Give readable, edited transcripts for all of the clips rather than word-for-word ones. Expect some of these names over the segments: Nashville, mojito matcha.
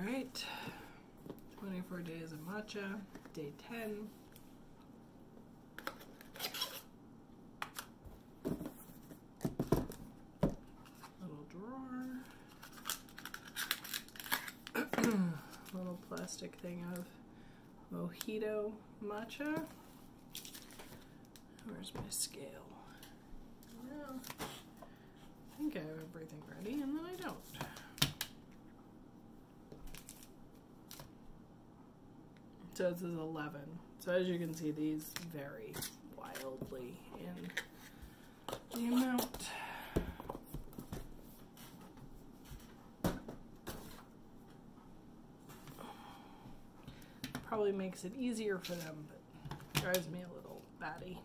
Alright, 24 days of matcha, day 10. Little drawer. Little plastic thing of mojito matcha. Where's my scale? Well, I think I have everything ready, and then I don't. So this is 11. So as you can see, these vary wildly in the amount. Probably makes it easier for them, but drives me a little batty.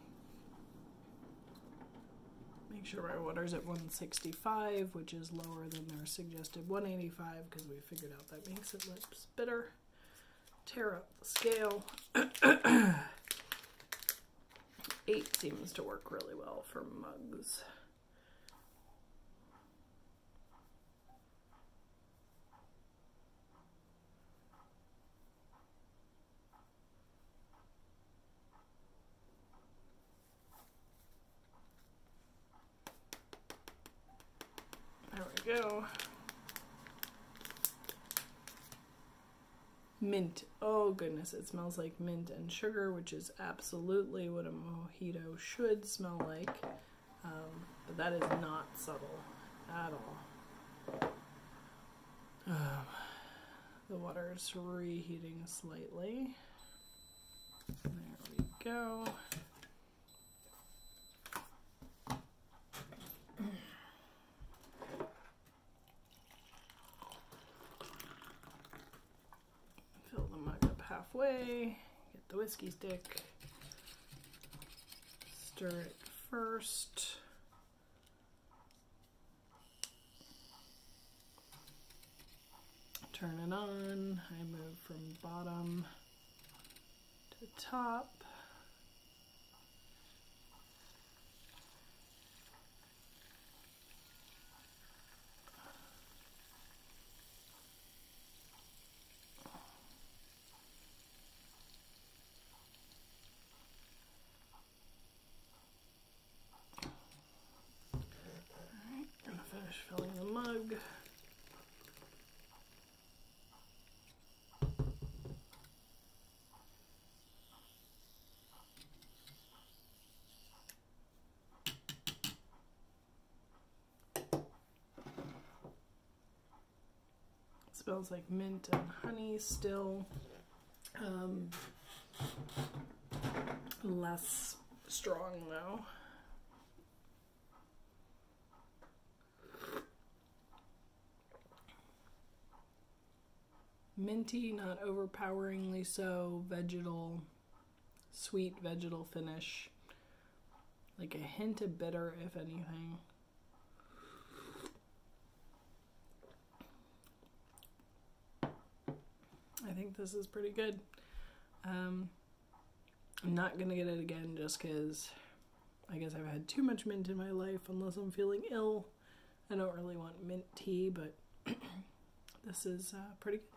Make sure my water's at 165, which is lower than their suggested 185, because we figured out that makes it less bitter. Tear up the scale. 8 seems to work really well for mugs. There we go. Mint. Oh goodness, it smells like mint and sugar, which is absolutely what a mojito should smell like. But that is not subtle at all. The water is reheating slightly. There we go. Halfway, get the whiskey stick, stir it first. Turn it on. I move from bottom to top. Filling the mug. It smells like mint and honey still. Less strong though. Minty, not overpoweringly so, vegetal, sweet vegetal finish, like a hint of bitter if anything. I think this is pretty good. I'm not gonna get it again just because I guess I've had too much mint in my life unless I'm feeling ill. I don't really want mint tea, but this is pretty good.